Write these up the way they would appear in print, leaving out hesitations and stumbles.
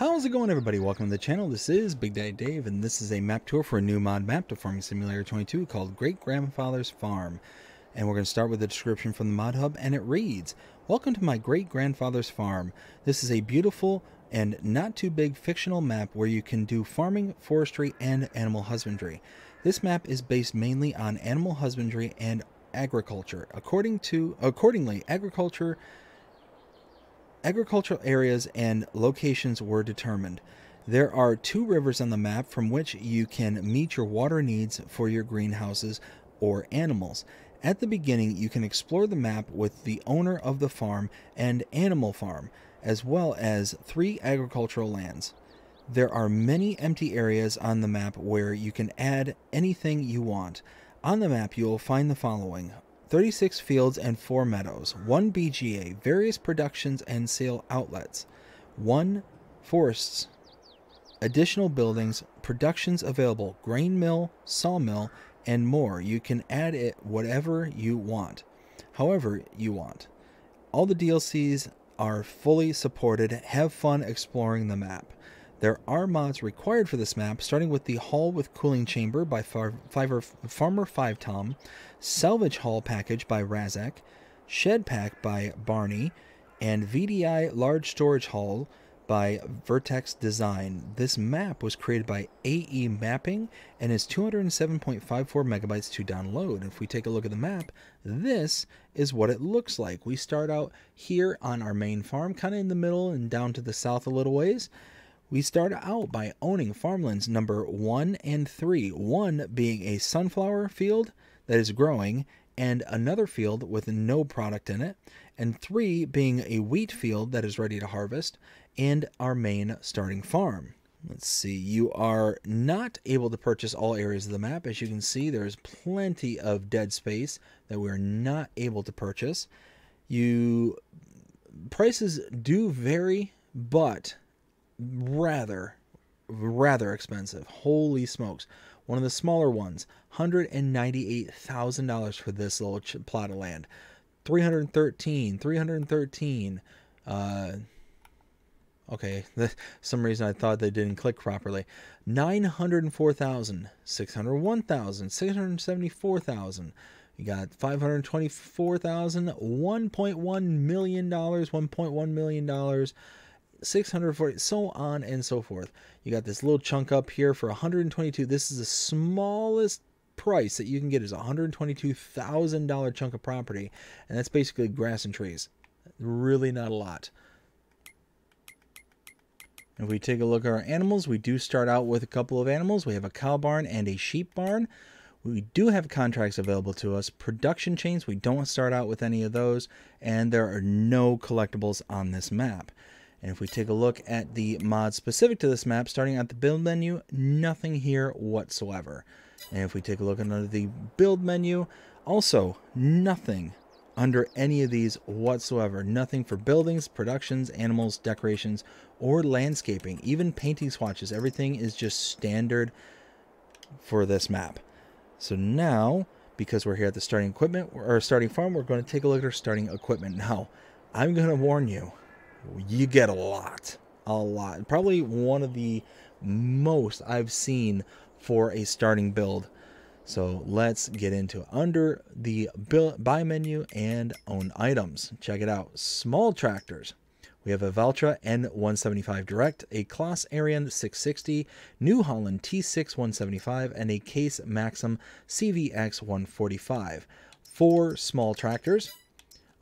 How's it going, everybody? Welcome to the channel. This is Big Daddy Dave, and this is a map tour for a new mod map to Farming Simulator 22 called Great Grandfather's Farm. And we're going to start with the description from the mod hub, and it reads, "Welcome to my Great Grandfather's Farm. This is a beautiful and not too big fictional map where you can do farming, forestry, and animal husbandry. This map is based mainly on animal husbandry and agriculture. Accordingly, agricultural areas and locations were determined. There are two rivers on the map from which you can meet your water needs for your greenhouses or animals. At the beginning, you can explore the map with the owner of the farm and animal farm, as well as three agricultural lands. There are many empty areas on the map where you can add anything you want. On the map, you will find the following: 36 fields and 4 meadows, 1 BGA, various productions and sale outlets, 1 forests, additional buildings, productions available, grain mill, sawmill, and more. You can add it whatever you want, however you want. All the DLCs are fully supported. Have fun exploring the map. There are mods required for this map, starting with the Haul with Cooling Chamber by Farmer5Tom, Salvage Haul Package by Razak, Shed Pack by Barney, and VDI Large Storage Haul by Vertex Design. This map was created by AE Mapping and is 207.54 megabytes to download. If we take a look at the map, this is what it looks like. We start out here on our main farm, kind of in the middle and down to the south a little ways. We start out by owning farmlands number 1 and 3, one being a sunflower field that is growing and another field with no product in it, and 3 being a wheat field that is ready to harvest, and our main starting farm. Let's see, you are not able to purchase all areas of the map. As you can see, there's plenty of dead space that we're not able to purchase. Prices do vary, but rather expensive. Holy smokes. One of the smaller ones, $198,000 for this little plot of land. 313. Okay, for some reason I thought they didn't click properly. 904,000, 601,000, 674,000. You got 524,000, $1.1 million, $1.1 million, 640, so on and so forth. You got this little chunk up here for 122. This is the smallest price that you can get, is $122,000 chunk of property, and that's basically grass and trees. Really not a lot. If we take a look at our animals, we do start out with a couple of animals. We have a cow barn and a sheep barn. We do have contracts available to us. Production chains, we don't start out with any of those, and there are no collectibles on this map. And if we take a look at the mods specific to this map, starting at the build menu, nothing here whatsoever. And if we take a look under the build menu, also nothing under any of these whatsoever. Nothing for buildings, productions, animals, decorations, or landscaping. Even painting swatches. Everything is just standard for this map. So now, because we're here at the starting farm, we're going to take a look at our starting equipment. Now, I'm going to warn you. You get a lot. Probably one of the most I've seen for a starting build. So let's get into it. Under the buy menu and own items, check it out. Small tractors. We have a Valtra N175 Direct, a Claas Arion 660, New Holland T6175, and a Case Maxim CVX145. 4 small tractors.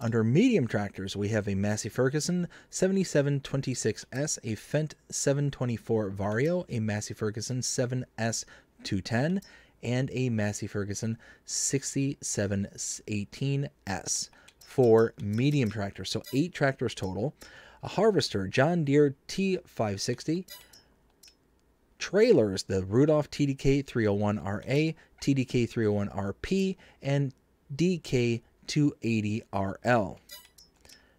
Under medium tractors, we have a Massey Ferguson 7726S, a Fendt 724 Vario, a Massey Ferguson 7S210, and a Massey Ferguson 6718S for medium tractors. So 8 tractors total. A harvester, John Deere T560. Trailers, the Rudolf TDK301RA, TDK301RP, and DK 280 RL.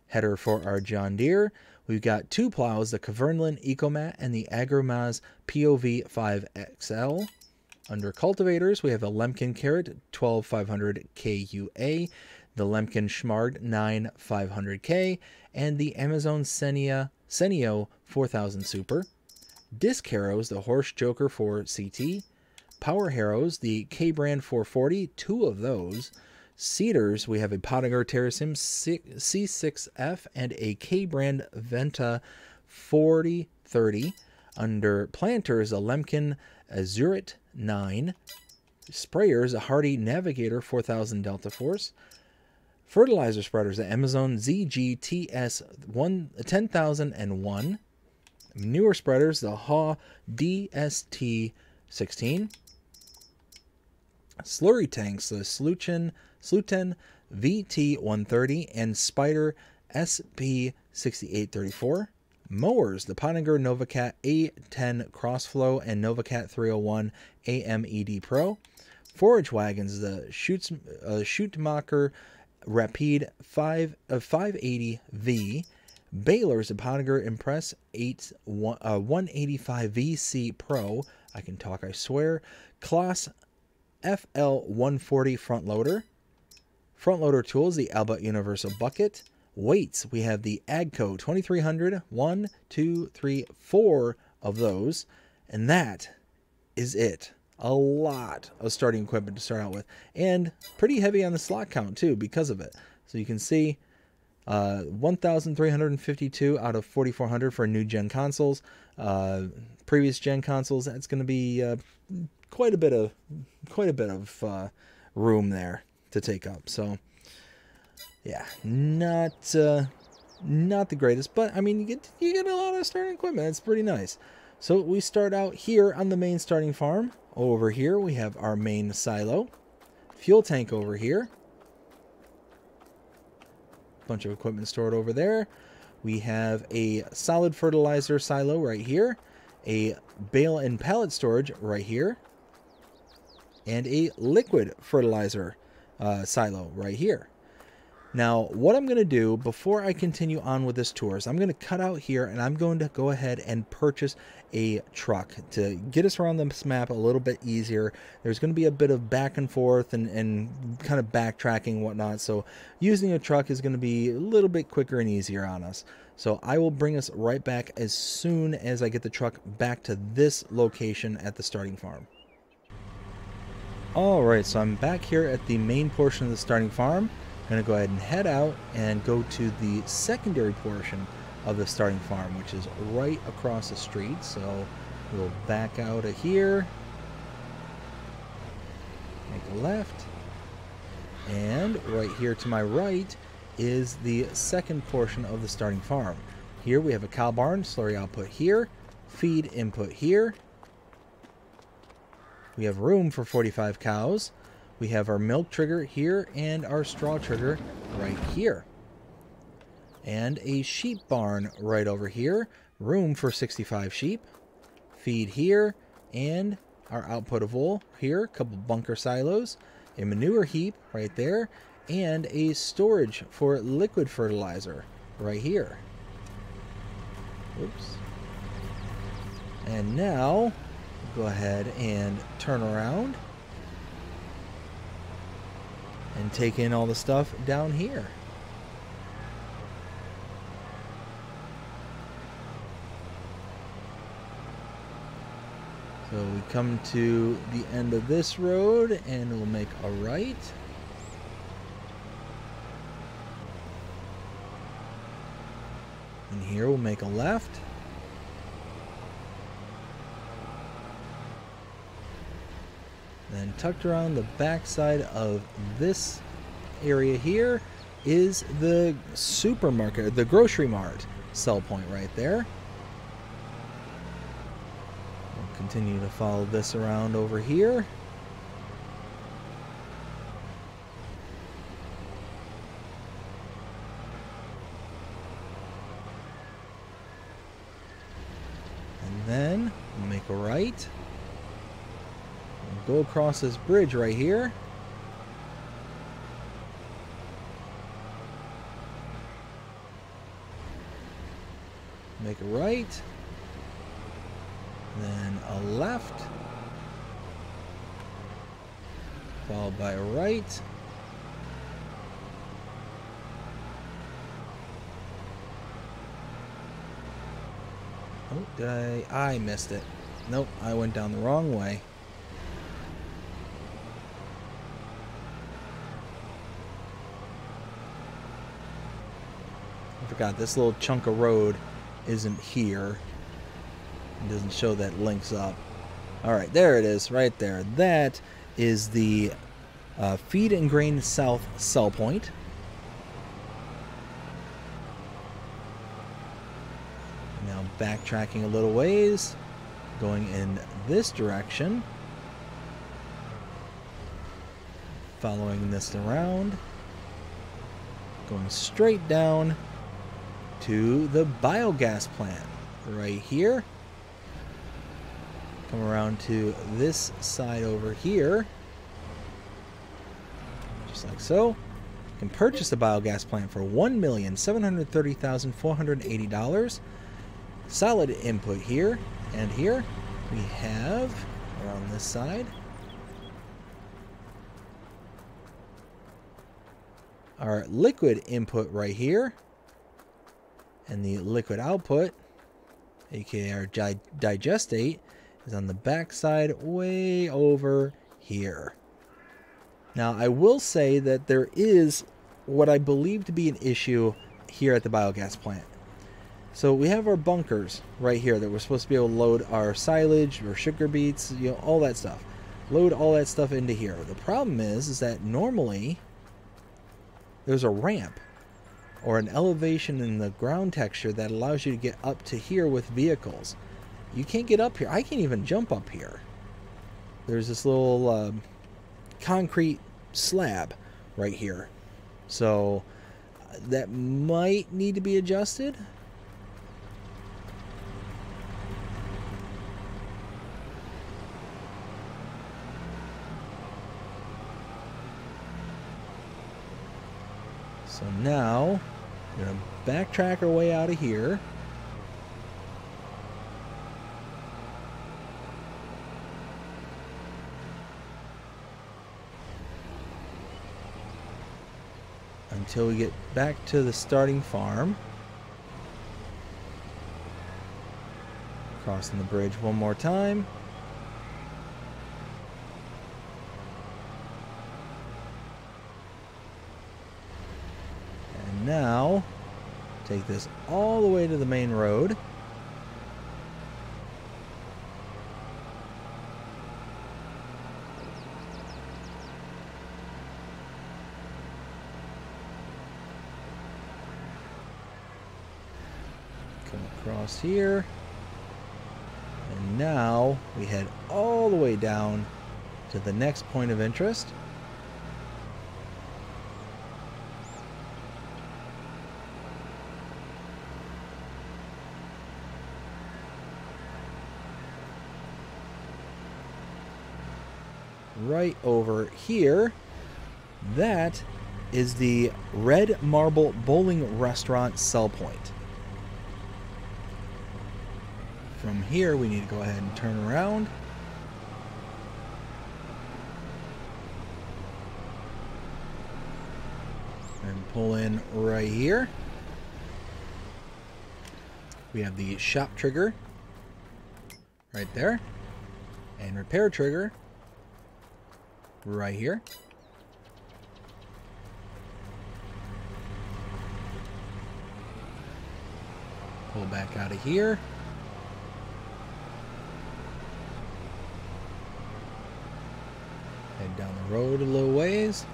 Header for our John Deere, we've got 2 plows, the Cavernlin Ecomat and the Agromaz POV5XL. Under cultivators, we have a Lemken Karat 12 500 KUA, the Lemkin Schmard 9500 K, and the Amazon Senia 4000 Super. Disc harrows, the Horse Joker 4 CT. Power harrows, the K-Brand 440, two of those. Cedars, we have a Pöttinger Terrasem C6F and a K-Brand Venta 4030. Under planters, a Lemken Azurit 9. Sprayers, a Hardy Navigator 4000 Delta Force. Fertilizer spreaders, the Amazon ZGTS 10001. Manure spreaders, the HAW DST 16. Slurry tanks, the Sluten VT130 and Spider SP6834. Mowers, the Pöttinger Novacat A10 Crossflow and Novacat 301 AMED Pro. Forage wagons, the Schuttmacher Rapide 580V. Balers, the Pöttinger Impress 185VC Pro. I can talk, I swear. Claas FL140 front loader. Front loader tools, the Alba Universal Bucket. Weights, we have the Agco 2300, 1, 2, 3, 4 of those. And that is it. A lot of starting equipment to start out with. And pretty heavy on the slot count too because of it. So you can see 1,352 out of 4,400 for new gen consoles. Previous gen consoles, that's going to be quite a bit of room there to take up. So yeah, not the greatest, but I mean, you get a lot of starting equipment. It's pretty nice. So we start out here on the main starting farm. Over here we have our main silo, fuel tank over here, bunch of equipment stored over there. We have a solid fertilizer silo right here, a bale and pallet storage right here, and a liquid fertilizer silo right here. Now, what I'm going to do before I continue on with this tour is I'm going to cut out here and I'm going to go ahead and purchase a truck to get us around this map a little bit easier. There's going to be a bit of back and forth and kind of backtracking and whatnot. So using a truck is going to be a little bit quicker and easier on us. So I will bring us right back as soon as I get the truck back to this location at the starting farm. All right, so I'm back here at the main portion of the starting farm. I'm going to go ahead and head out and go to the secondary portion of the starting farm, which is right across the street. So we'll back out of here, make a left, and right here to my right is the second portion of the starting farm. Here we have a cow barn, slurry output here, feed input here. We have room for 45 cows. We have our milk trigger here and our straw trigger right here. And a sheep barn right over here. Room for 65 sheep. Feed here and our output of wool here. A couple bunker silos. A manure heap right there. And a storage for liquid fertilizer right here. Oops. And now go ahead and turn around and take in all the stuff down here. So we come to the end of this road and we'll make a right. And here we'll make a left. Then tucked around the backside of this area here is the supermarket, the grocery mart sell point right there. We'll continue to follow this around over here. And then we'll make a right. Go across this bridge right here. Make a right. Then a left. Followed by a right. Oh, did I missed it. Nope, I went down the wrong way. I forgot this little chunk of road isn't here. It doesn't show that links up. Alright, there it is, right there. That is the feed and grain south sell point. Now backtracking a little ways, going in this direction, following this around, going straight down to the biogas plant right here. Come around to this side over here, just like so. You can purchase the biogas plant for $1,730,480. Solid input here and here. We have around this side. Our liquid input right here, and the liquid output, aka our digestate, is on the back side way over here. Now I will say that there is what I believe to be an issue here at the biogas plant. So we have our bunkers right here that we're supposed to be able to load our silage, or sugar beets, you know, all that stuff. Load all that stuff into here. The problem is that normally there's a ramp or an elevation in the ground texture that allows you to get up to here with vehicles. You can't get up here. I can't even jump up here. There's this little concrete slab right here. So that might need to be adjusted. So now we're going to backtrack our way out of here. Until we get back to the starting farm. Crossing the bridge one more time. Now, take this all the way to the main road. Come across here. And now, we head all the way down to the next point of interest. Right over here, that is the Red Marble Bowling Restaurant sell point. From here, we need to go ahead and turn around. And pull in right here. We have the shop trigger right there, and repair trigger right here. Pull back out of here. Head down the road a little ways.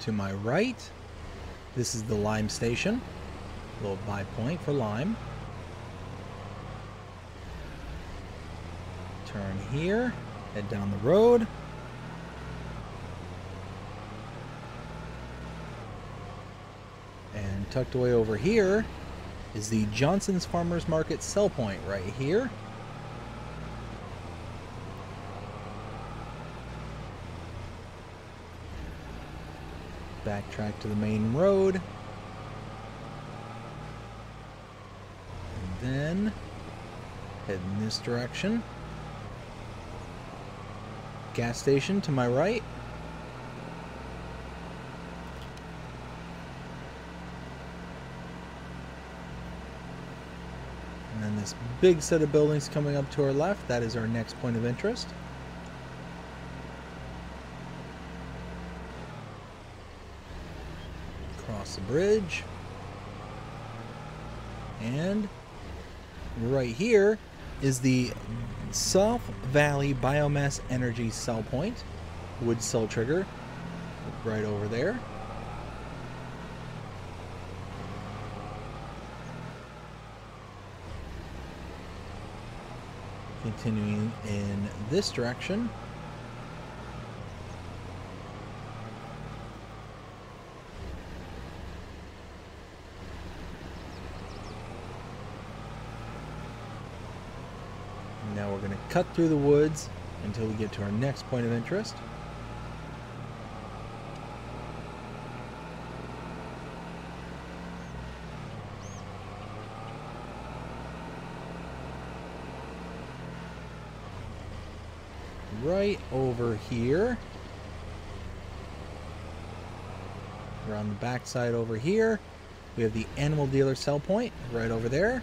To my right, this is the lime station, a little buy point for lime. Turn here, head down the road. And tucked away over here is the Johnson's Farmers Market sell point right here. Backtrack to the main road, and then Head in this direction. Gas station to my right. And then this big set of buildings coming up to our left, that is our next point of interest. Cross the bridge. And right here is the South Valley Biomass Energy Cell Point, wood cell trigger, right over there. Continuing in this direction. Now we're going to cut through the woods until we get to our next point of interest. Right over here. Around the backside over here, we have the animal dealer sell point right over there.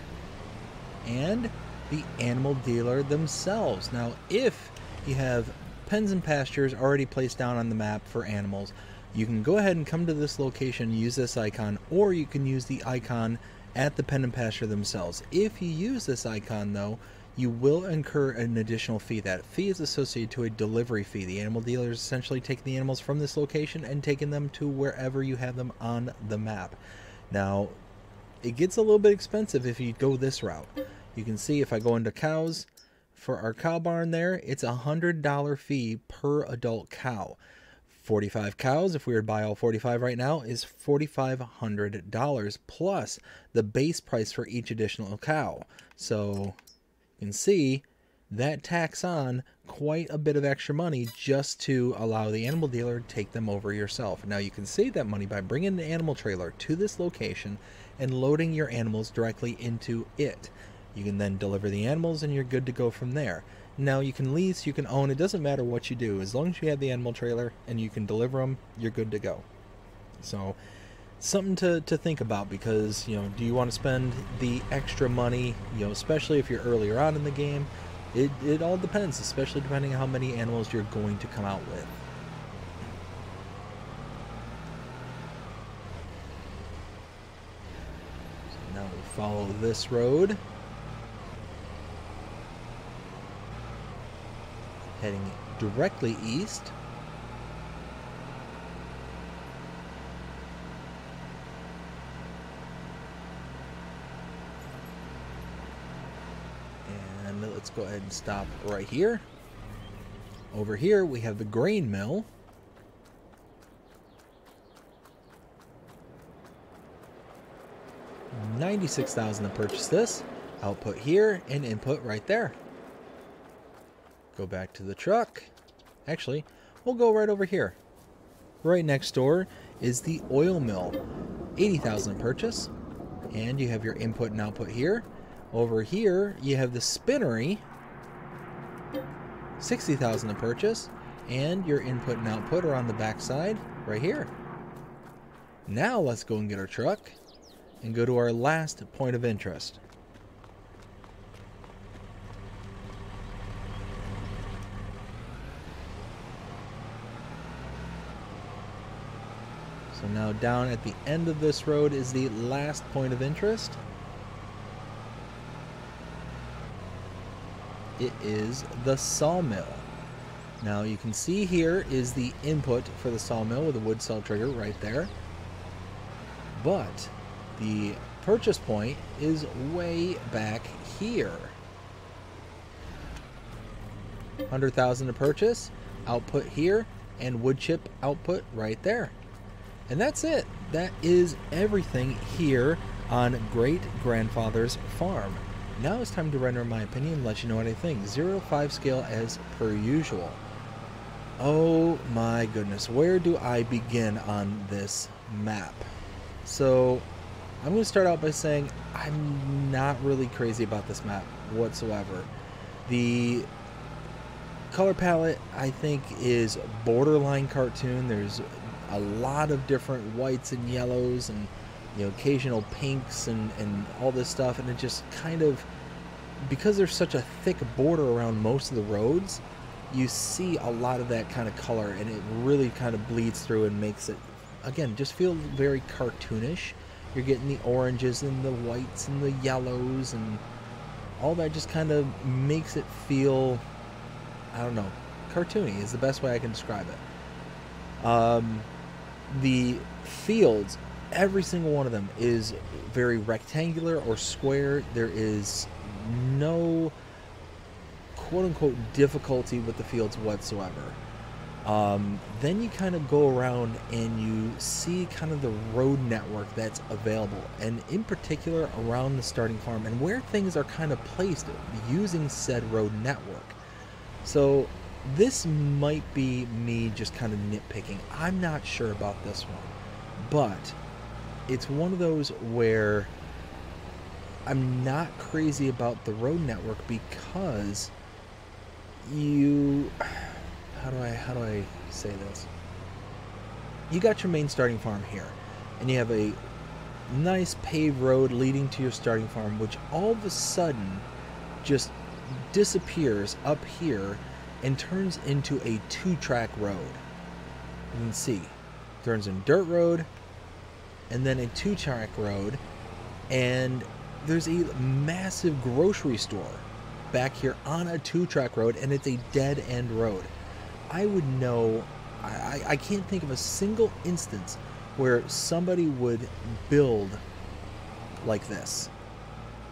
And the animal dealer themselves. Now, if you have pens and pastures already placed down on the map for animals, you can go ahead and come to this location, use this icon, or you can use the icon at the pen and pasture themselves. If you use this icon, though, you will incur an additional fee. That fee is associated to a delivery fee. The animal dealer is essentially taking the animals from this location and taking them to wherever you have them on the map. Now, it gets a little bit expensive if you go this route. You can see if I go into cows, for our cow barn there, it's a $100 fee per adult cow. 45 cows, if we were to buy all 45 right now, is $4,500 plus the base price for each additional cow. So you can see that tacks on quite a bit of extra money just to allow the animal dealer to take them over yourself. Now you can save that money by bringing an animal trailer to this location and loading your animals directly into it. You can then deliver the animals and you're good to go from there. Now you can lease, you can own, it doesn't matter what you do. As long as you have the animal trailer and you can deliver them, you're good to go. So something to think about, because, you know, do you want to spend the extra money, you know, especially if you're earlier on in the game? It all depends, especially depending on how many animals you're going to come out with. So now we follow this road, heading directly east. And let's go ahead and stop right here. Over here we have the grain mill. $96,000 to purchase this. Output here and input right there. Go back to the truck. Actually, we'll go right over here. Right next door is the oil mill. $80,000 purchase. And you have your input and output here. Over here, you have the spinnery. $60,000 to purchase. And your input and output are on the backside right here. Now let's go and get our truck and go to our last point of interest. So now down at the end of this road is the last point of interest. It is the sawmill. Now you can see here is the input for the sawmill with a wood cell trigger right there. But the purchase point is way back here. $100,000 to purchase, output here, and wood chip output right there. And that's it. That is everything here on Great Grandfather's Farm. Now it's time to render my opinion and let you know what I think. 0-5 scale as per usual. Oh my goodness, where do I begin on this map? So I'm going to start out by saying I'm not really crazy about this map whatsoever. The color palette, I think, is borderline cartoon. There's a lot of different whites and yellows and, you know, occasional pinks and all this stuff, and it just kind of, because there's such a thick border around most of the roads, you see a lot of that kind of color, and it really kind of bleeds through and makes it, again, just feel very cartoonish. You're getting the oranges and the whites and the yellows and all that, just kind of makes it feel, I don't know, cartoony is the best way I can describe it. The fields, every single one of them is very rectangular or square. There is no quote-unquote difficulty with the fields whatsoever. Then you kind of go around and you see kind of the road network that's available, and in particular around the starting farm and where things are kind of placed using said road network. So this might be me just kind of nitpicking. I'm not sure about this one, but it's one of those where I'm not crazy about the road network because you... How do I say this? You got your main starting farm here, and you have a nice paved road leading to your starting farm, which all of a sudden just disappears up here and turns into a two-track road. You can see, turns in dirt road, and then a two-track road, and there's a massive grocery store back here on a two-track road, and it's a dead-end road. I would know, I can't think of a single instance where somebody would build like this,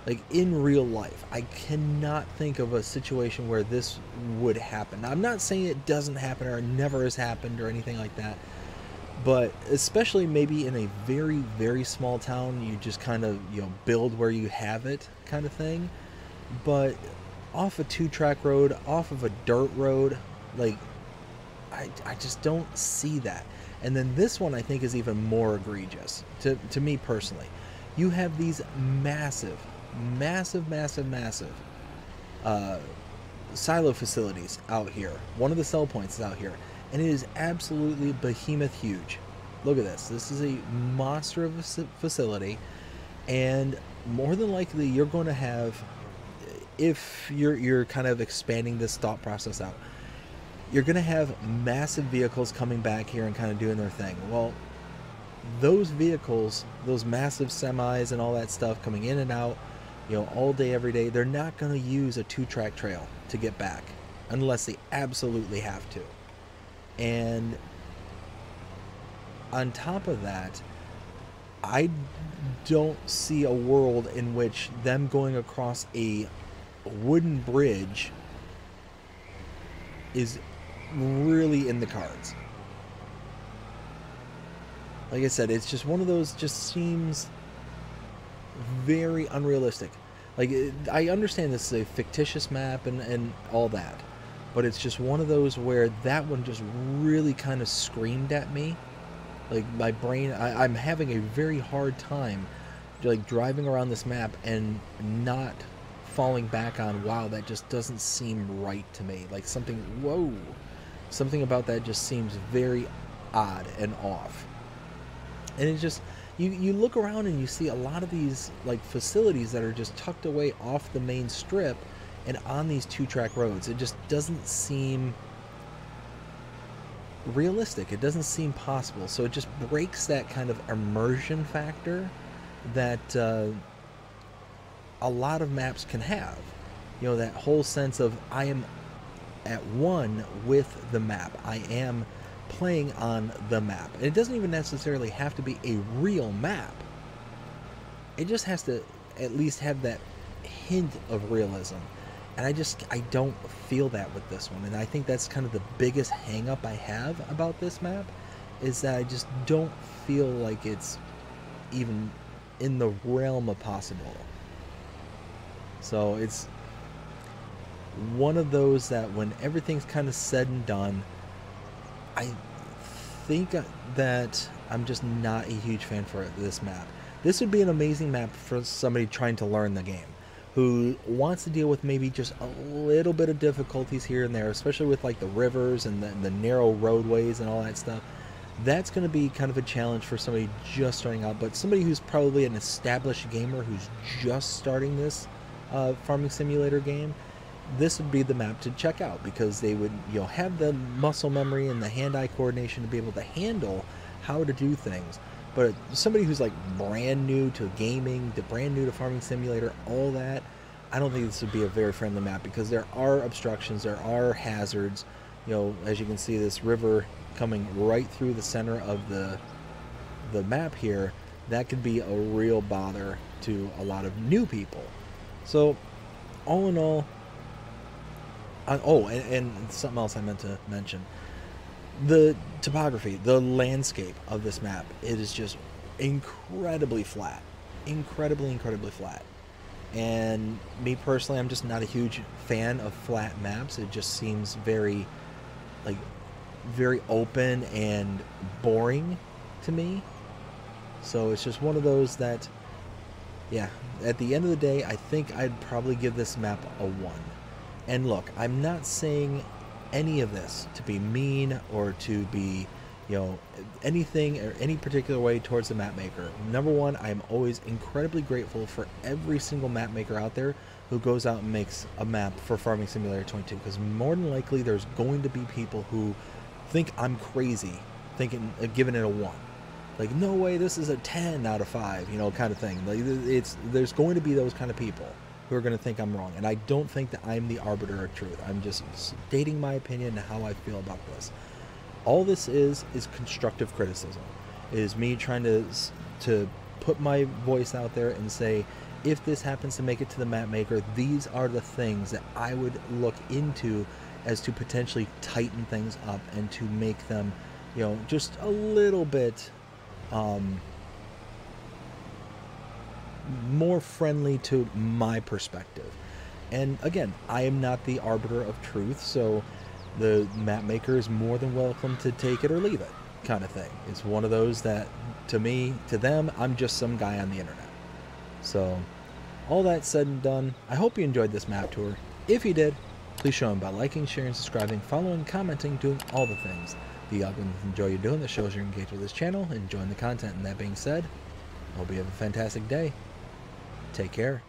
like in real life. I cannot think of a situation where this would happen. Now, I'm not saying it doesn't happen or it never has happened or anything like that, but especially maybe in a very, very small town, you just kind of, you know, build where you have it kind of thing. But off a two-track road, off of a dirt road, like... I just don't see that. And then this one I think is even more egregious to me personally. You have these massive silo facilities out here. One of the sell points is out here, and it is absolutely behemoth huge. Look at this. This is a monster of a facility, and more than likely you're going to have, if you're kind of expanding this thought process out, you're going to have massive vehicles coming back here and kind of doing their thing. Well, those vehicles, those massive semis and all that stuff coming in and out, you know, all day, every day, they're not going to use a two-track trail to get back unless they absolutely have to. And on top of that, I don't see a world in which them going across a wooden bridge is really in the cards. Like I said, it's just one of those, just seems very unrealistic. Like, I understand this is a fictitious map and all that, but it's just one of those where that one just really kind of screamed at me. Like, my brain, I'm having a very hard time, like, driving around this map and not falling back on, wow, that just doesn't seem right to me. Like, something, whoa, something about that just seems very odd and off. And it's just, you look around and you see a lot of these, like, facilities that are just tucked away off the main strip and on these two-track roads. It just doesn't seem realistic. It doesn't seem possible. So it just breaks that kind of immersion factor that a lot of maps can have, you know, that whole sense of I am at one with the map. I am playing on the map. And it doesn't even necessarily have to be a real map. It just has to at least have that hint of realism. And I don't feel that with this one. And I think that's kind of the biggest hang up I have about this map, is that I just don't feel like it's even in the realm of possible. So it's one of those that when everything's kind of said and done, I think that I'm just not a huge fan for this map. This would be an amazing map for somebody trying to learn the game, who wants to deal with maybe just a little bit of difficulties here and there, especially with like the rivers and the narrow roadways and all that stuff. That's going to be kind of a challenge for somebody just starting out, but somebody who's probably an established gamer who's just starting this farming simulator game, this would be the map to check out, because they would, you know, have the muscle memory and the hand-eye coordination to be able to handle how to do things. But somebody who's like brand new to gaming, brand new to farming simulator, all that, I don't think this would be a very friendly map, because there are obstructions, there are hazards. You know, as you can see, this river coming right through the center of the map here, that could be a real bother to a lot of new people. So all in all, and something else I meant to mention, the topography, the landscape of this map, it is just incredibly flat, incredibly flat. And me personally, I'm just not a huge fan of flat maps. It just seems very, like, very open and boring to me. So it's just one of those that, yeah, at the end of the day, I think I'd probably give this map a 1. And look, I'm not saying any of this to be mean or to be, you know, anything or any particular way towards the map maker. Number one, I'm always incredibly grateful for every single map maker out there who goes out and makes a map for Farming Simulator 22, because more than likely there's going to be people who think I'm crazy thinking, giving it a 1. Like, no way, this is a 10 out of 5, you know, kind of thing. Like, there's going to be those kind of people who are going to think I'm wrong, and I don't think that I'm the arbiter of truth. I'm just stating my opinion and how I feel about this. All this is constructive criticism. It is me trying to put my voice out there and say, if this happens to make it to the map maker, these are the things that I would look into as to potentially tighten things up and to make them, you know, just a little bit more friendly to my perspective. And again, I am not the arbiter of truth, so the map maker is more than welcome to take it or leave it, kind of thing. It's one of those that, to me, to them, I'm just some guy on the internet. So, all that said and done, I hope you enjoyed this map tour. If you did, please show them by liking, sharing, subscribing, following, commenting, doing all the things the algorithms enjoy you doing, that shows you're engaged with this channel, enjoying the content. And that being said, I hope you have a fantastic day. Take care.